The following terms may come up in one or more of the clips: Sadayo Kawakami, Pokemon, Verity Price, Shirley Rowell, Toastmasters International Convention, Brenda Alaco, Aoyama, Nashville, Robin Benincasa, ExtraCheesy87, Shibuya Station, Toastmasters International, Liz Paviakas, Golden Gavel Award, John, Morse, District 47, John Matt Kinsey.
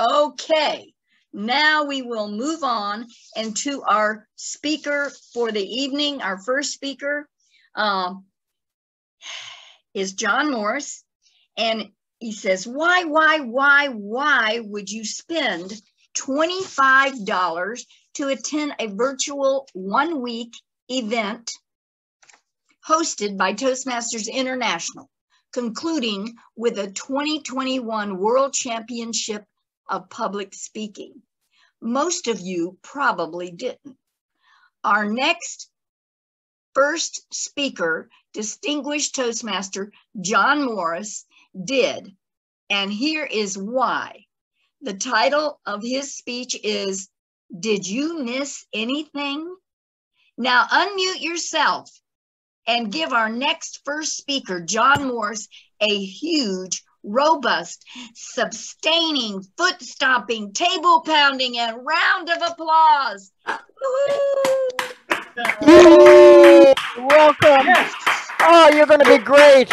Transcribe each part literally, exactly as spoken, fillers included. Okay, now we will move on and to our speaker for the evening. Our first speaker um, is John Morse, and he says, why, why, why, why would you spend twenty-five dollars to attend a virtual one-week event hosted by Toastmasters International, concluding with a twenty twenty-one World Championship of Public Speaking? Most of you probably didn't. Our next first speaker, distinguished Toastmaster John Morris, did, and here is why. The title of his speech is, Did You Miss Anything? Now unmute yourself and give our next first speaker, John Morse, a huge, robust, sustaining, foot stomping, table pounding, and round of applause. Woo-hoo! Welcome. Yes. Oh, you're going to be great.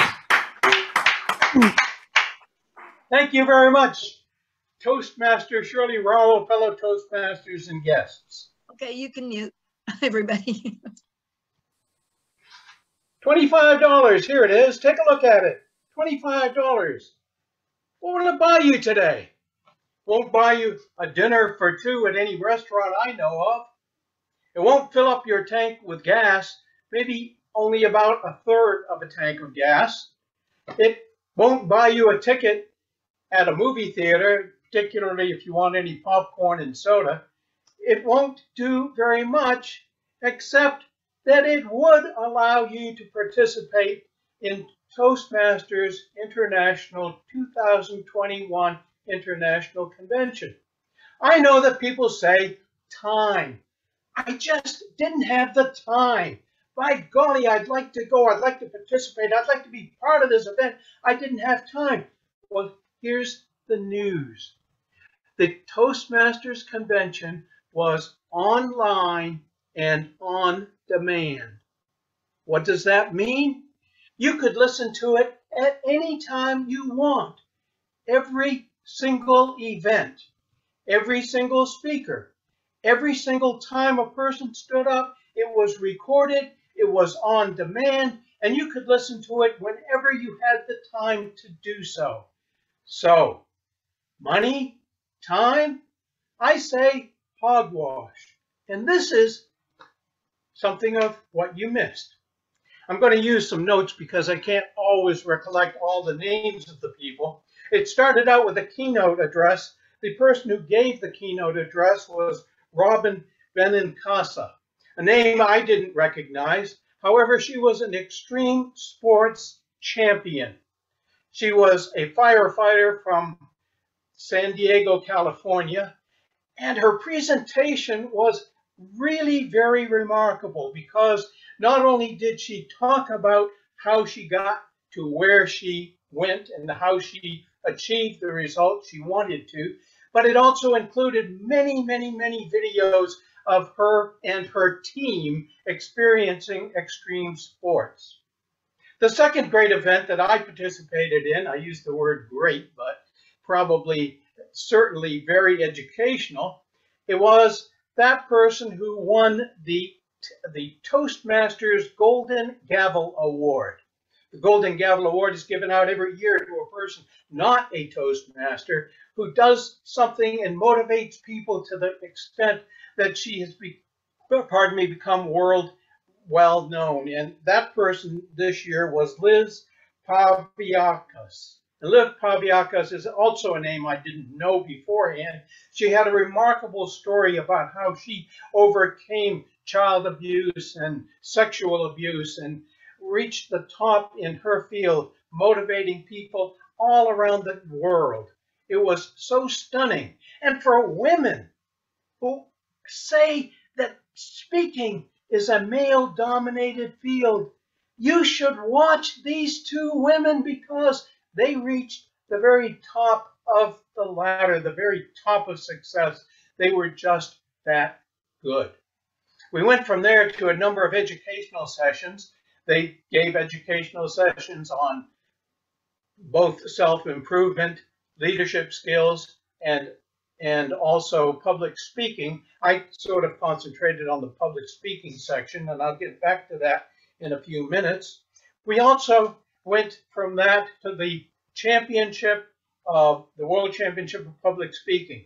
Thank you very much, Toastmaster Shirley Rowell, fellow Toastmasters and guests. Okay, you can mute everybody. twenty-five dollars, here it is. Take a look at it. twenty-five dollars. What will it buy you today? Won't buy you a dinner for two at any restaurant I know of. It won't fill up your tank with gas, maybe only about a third of a tank of gas. It won't buy you a ticket at a movie theater, particularly if you want any popcorn and soda. It won't do very much, except that it would allow you to participate in Toastmasters International two thousand twenty-one International Convention. I know that people say, time. I just didn't have the time. By golly, I'd like to go. I'd like to participate. I'd like to be part of this event. I didn't have time. Well, here's the news. The Toastmasters convention was online and on demand. What does that mean? You could listen to it at any time you want. Every single event, every single speaker, every single time a person stood up, it was recorded, it was on demand, and you could listen to it whenever you had the time to do so. So, money, time, I say hogwash. And this is something of what you missed. I'm going to use some notes because I can't always recollect all the names of the people. It started out with a keynote address. The person who gave the keynote address was Robin Benincasa, a name I didn't recognize. However, she was an extreme sports champion. She was a firefighter from San Diego, California, and her presentation was really very remarkable because not only did she talk about how she got to where she went and how she achieved the results she wanted to, but it also included many, many, many videos of her and her team experiencing extreme sports. The second great event that I participated in, I use the word great, but probably certainly very educational, it was that person who won the, the Toastmasters Golden Gavel Award. The Golden Gavel Award is given out every year to a person, not a Toastmaster, who does something and motivates people to the extent that she has, be, pardon me, become world well known. And that person this year was Liz Paviakas. And Liz Paviakas is also a name I didn't know beforehand. She had a remarkable story about how she overcame child abuse and sexual abuse and reached the top in her field, motivating people all around the world. It was so stunning. And for women who say that speaking is a male-dominated field, you should watch these two women because they reached the very top of the ladder, the very top of success. They were just that good. We went from there to a number of educational sessions. They gave educational sessions on both self-improvement, leadership skills, and and also public speaking. I sort of concentrated on the public speaking section, and I'll get back to that in a few minutes. We also went from that to the championship, uh, the World Championship of Public Speaking.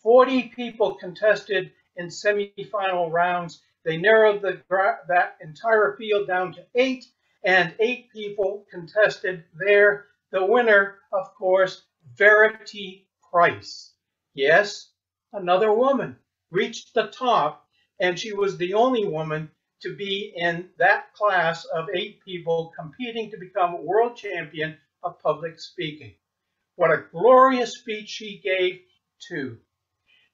forty people contested in semifinal rounds. They narrowed the, that entire field down to eight, and eight people contested there. The winner, of course, Verity Price. Yes, another woman reached the top, and she was the only woman to be in that class of eight people competing to become world champion of public speaking. What a glorious speech she gave too.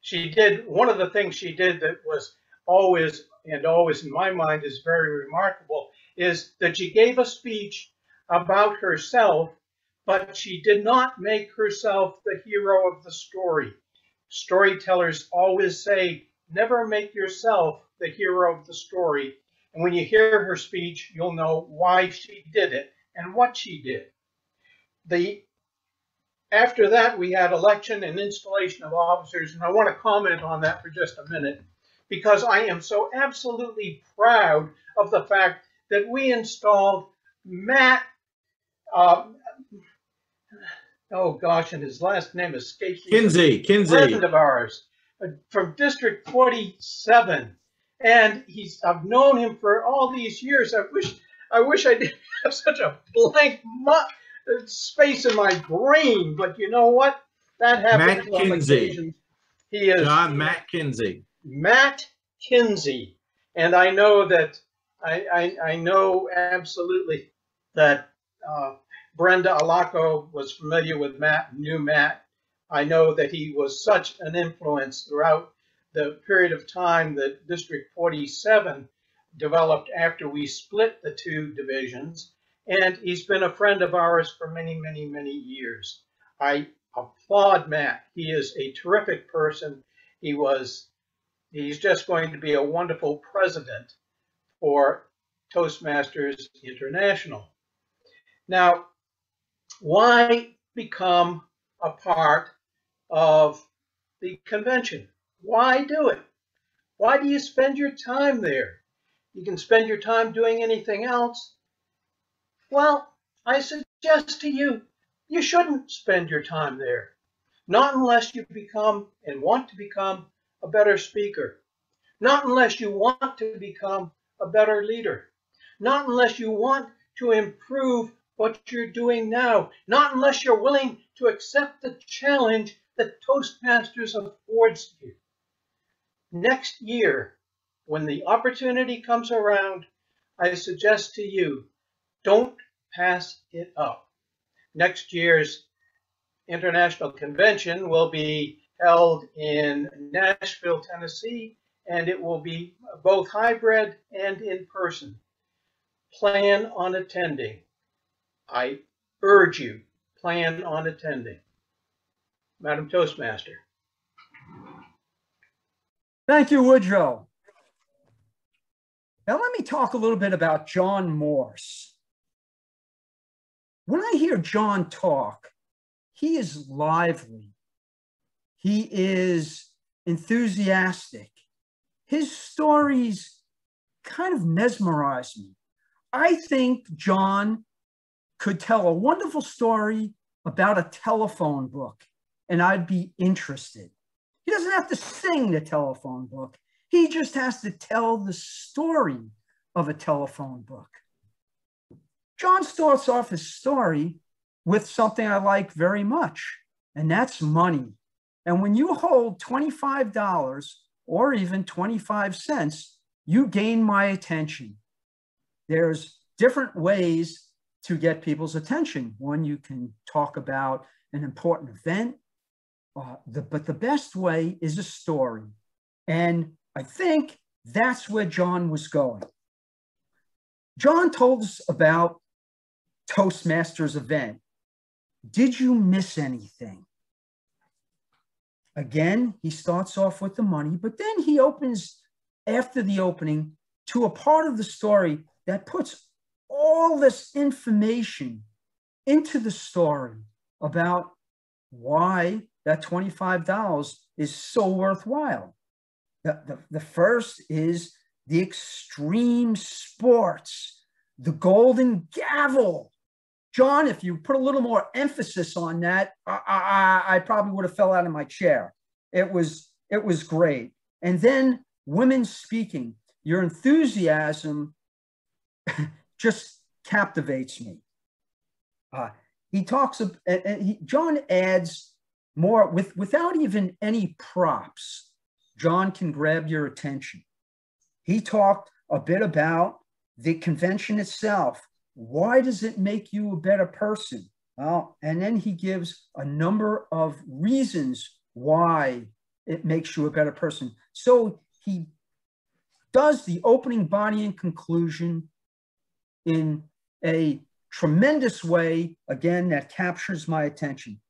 She did, one of the things she did that was always, and always in my mind is very remarkable, is that she gave a speech about herself, but she did not make herself the hero of the story. Storytellers always say, never make yourself the hero of the story. And when you hear her speech, you'll know why she did it and what she did. The, after that, we had election and installation of officers, and I want to comment on that for just a minute, because I am so absolutely proud of the fact that we installed Matt, uh, oh gosh, and his last name escapes me. Kinsey, Kinsey. A friend of ours from District forty-seven. And he's, I've known him for all these years. I wish I wish I didn't have such a blank space in my brain, but you know what? That happens on occasion. He is John Matt Kinsey. Matt Kinsey. And I know that I, I, I know absolutely that uh, Brenda Alaco was familiar with Matt, knew Matt. I know that he was such an influence throughout the period of time that District forty-seven developed after we split the two divisions. And he's been a friend of ours for many, many, many years. I applaud Matt. He is a terrific person. He was, he's just going to be a wonderful president for Toastmasters International. Now, why become a part of the convention? Why do it? Why do you spend your time there? You can spend your time doing anything else. Well, I suggest to you, you shouldn't spend your time there. Not unless you become and want to become a better speaker. Not unless you want to become a better leader. Not unless you want to improve what you're doing now. Not unless you're willing to accept the challenge that Toastmasters affords you. Next year, when the opportunity comes around, I suggest to you, don't pass it up. Next year's International Convention will be held in Nashville, Tennessee, and it will be both hybrid and in person. Plan on attending. I urge you, plan on attending. Madam Toastmaster. Thank you, Woodrow. Now let me talk a little bit about John Morse. When I hear John talk, he is lively. He is enthusiastic. His stories kind of mesmerize me. I think John could tell a wonderful story about a telephone book, and I'd be interested. He doesn't have to sing the telephone book. He just has to tell the story of a telephone book. John starts off his story with something I like very much, and that's money. And when you hold twenty-five dollars or even twenty-five cents, you gain my attention. There's different ways to get people's attention. One, you can talk about an important event, uh, the, but the best way is a story. And I think that's where John was going. John told us about Toastmasters event. Did you miss anything? Again, he starts off with the money, but then he opens, after the opening, to a part of the story that puts all this information into the story about why that twenty-five dollars is so worthwhile. The, the, the first is the extreme sports, the Golden Gavel. John, if you put a little more emphasis on that, I, I, I probably would have fell out of my chair. It was, it was great. And then women speaking, your enthusiasm just captivates me. Uh, he talks, uh, he, John adds more, with, without even any props, John can grab your attention. He talked a bit about the convention itself. Why does it make you a better person? Well, and then he gives a number of reasons why it makes you a better person. So he does the opening, body, and conclusion in a tremendous way, again, that captures my attention.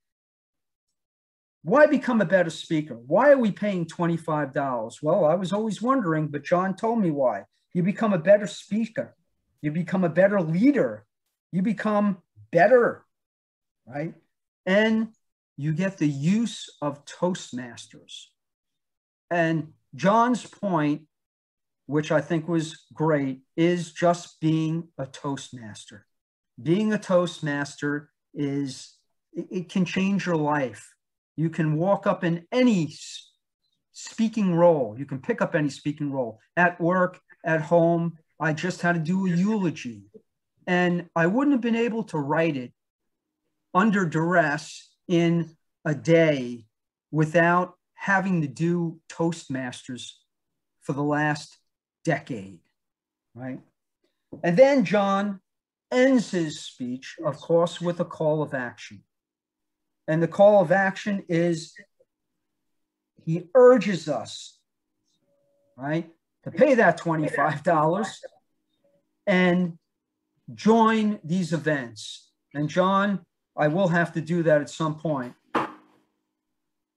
Why become a better speaker? Why are we paying twenty-five dollars? Well, I was always wondering, but John told me why. You become a better speaker. You become a better leader. You become better, right? And you get the use of Toastmasters. And John's point, which I think was great, is just being a Toastmaster. Being a Toastmaster is, it, it can change your life. You can walk up in any speaking role. You can pick up any speaking role at work, at home. I just had to do a eulogy, and I wouldn't have been able to write it under duress in a day without having to do Toastmasters for the last decade, right? And then John ends his speech, of course, with a call of action. And the call of action is, he urges us, right, to pay that twenty-five dollars and join these events. And John, I will have to do that at some point.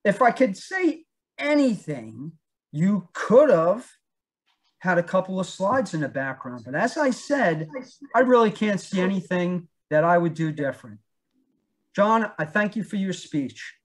If I could say anything, you could have had a couple of slides in the background. But as I said, I really can't see anything that I would do different. John, I thank you for your speech.